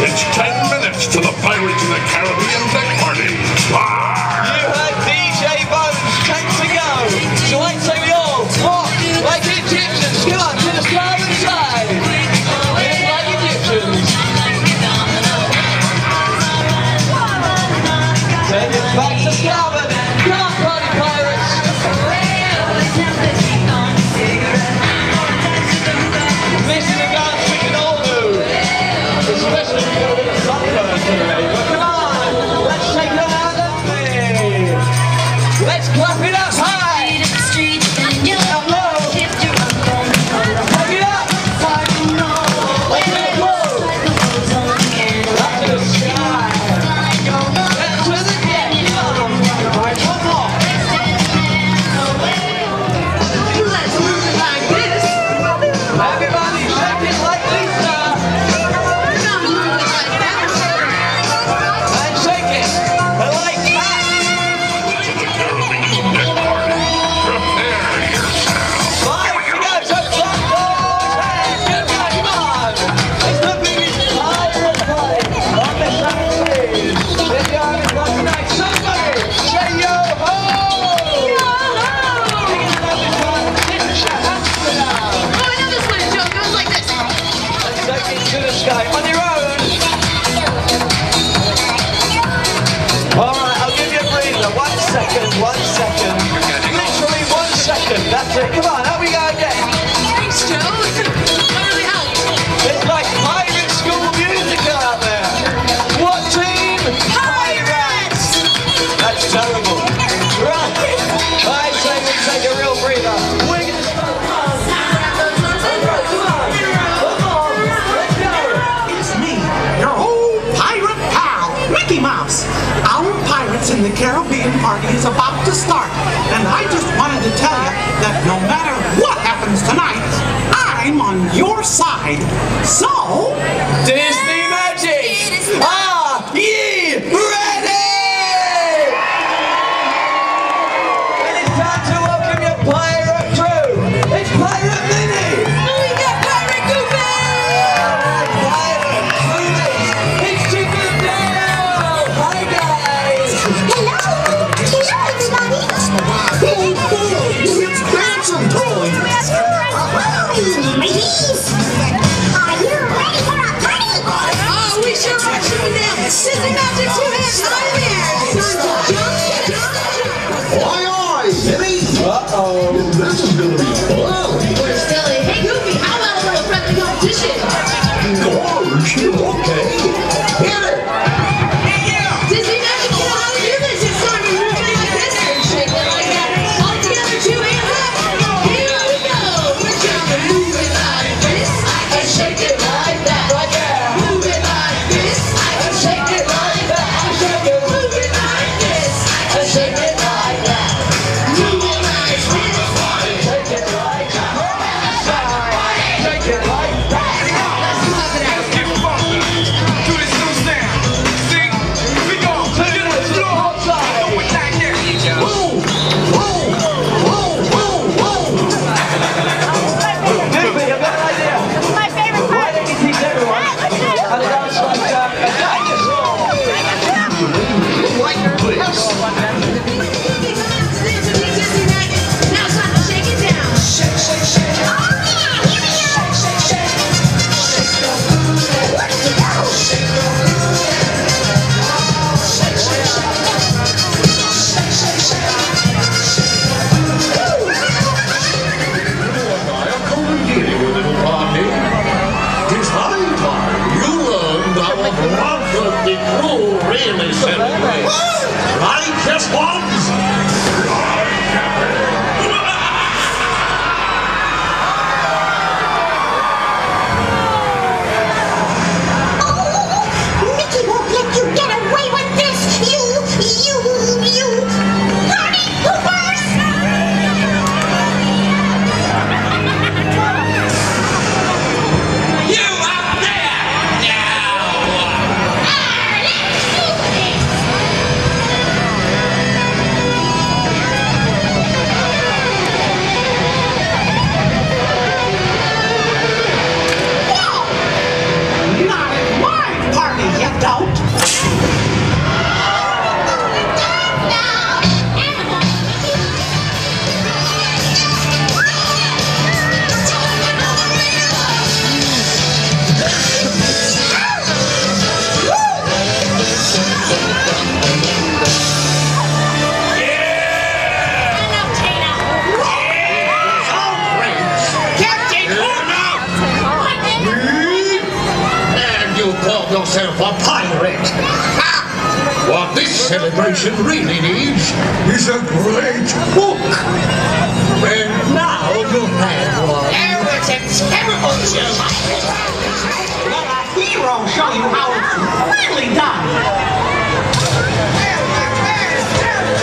It's 10 minutes to the Pirates of the Caribbean Deck Party. You heard DJ Bones, 10 to go. So I say we all walk like Egyptians. Come on, to the side and side. Dance like Egyptians. Take it back to starboard. Come on, party pirates. This is a dance we can all do. Especially if you've got a bit of sunburn today. But come on, let's shake it out of the way. Let's clap it up high. Up low. Clap it up. Let's make it low. Up to the sky. Up to the deck. One more. Let's move it like this. Everybody shake it like this now. And shake it like that. Caribbean Deck Party. Prepare yourself. 5 to go, so clap those hands. Come on. It's the biggest pirate party on the Shanties. If you haven't got tonight, somebody say yo-ho. Yo-ho. Think it's about this one. It's your hands for now. Oh, I know this one, Joe. It goes like this. Let's take it to the sky. On your own. Alright, I'll give you a breather. 1 second. Literally 1 second. That's it. Come on, out we go again. Thanks, Joe. That really helped. It's like pirate school music out there. What team? Pirates! That's terrible. Right. I say we take a real breather. We're going to start the dance. It's me, your old pirate pal, Mickey Mouse. Our Pirates in the Caribbean party is about to start, and I just wanted to tell you that no matter what happens tonight, I'm on your side. So, Disney Magic! Are ye ready? And it's time to welcome your pirate crew. It's Pirate Minnie! We got Pirate Goofy! Pirate Goofy! It's Chicken Dale! Hi guys! Oh, we sure are shooting down. Disney Magic 2 hands high there. It's time to jump. Oi, oi, Jimmy! Uh-oh. This is going to be fun. We're silly. Hey Goofy, how about a little friendly competition? Okay. Hit it! Disney Magic, you know how to do this. It's time to move it like this and shake it like that. All together, 2 hands up. Here we go. We're trying to move it like this and shake it like that. Like that. Move it like this and shake it like that. Move it like this and shake it like that. Move it like this. Shake it like that. Shake it like that. Let's clap it out. Give up. Do this new stand. yourself a pirate. What this celebration really needs is a great book. And now you have one. Oh, it's a terrible show. Let a hero show you how it's really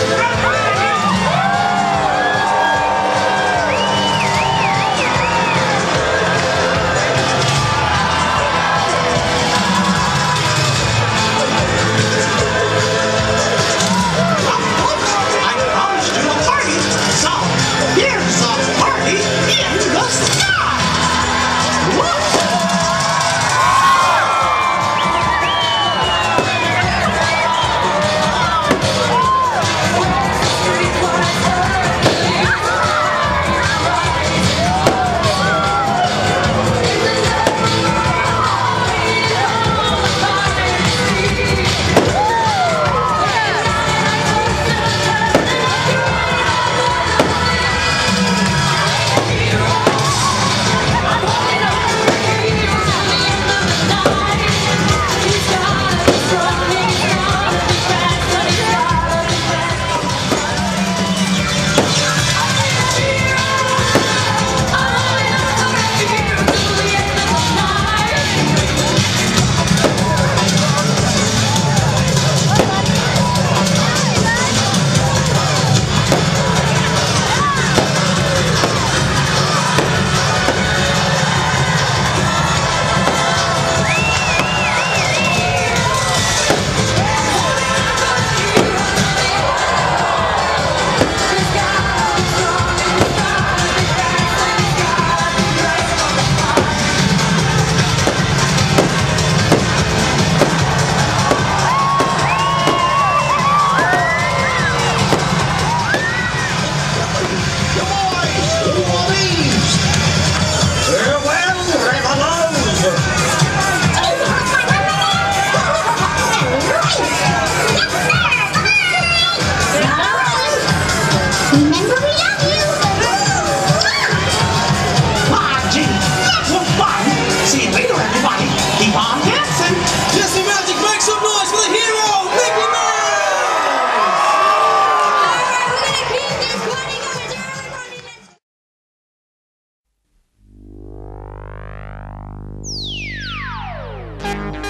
done.